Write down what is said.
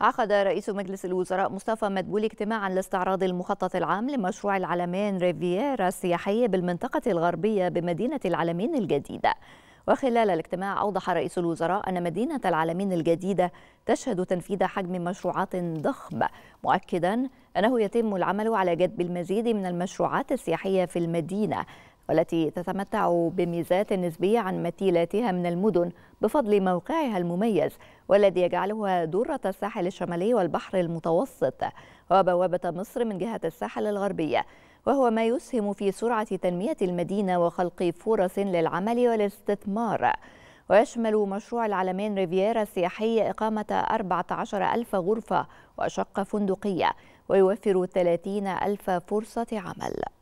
عقد رئيس مجلس الوزراء مصطفى مدبولي اجتماعا لاستعراض المخطط العام لمشروع العلمين ريفييرا السياحي بالمنطقة الغربية بمدينة العلمين الجديدة. وخلال الاجتماع أوضح رئيس الوزراء أن مدينة العلمين الجديدة تشهد تنفيذ حجم مشروعات ضخم، مؤكدا أنه يتم العمل على جذب المزيد من المشروعات السياحية في المدينة والتي تتمتع بميزات نسبية عن مثيلاتها من المدن بفضل موقعها المميز والذي يجعلها درة الساحل الشمالي والبحر المتوسط وبوابة مصر من جهة الساحل الغربية، وهو ما يسهم في سرعة تنمية المدينة وخلق فرص للعمل والاستثمار. ويشمل مشروع العلمين ريفييرا السياحي إقامة 14,000 غرفة وشقة فندقية ويوفر 30,000 فرصة عمل.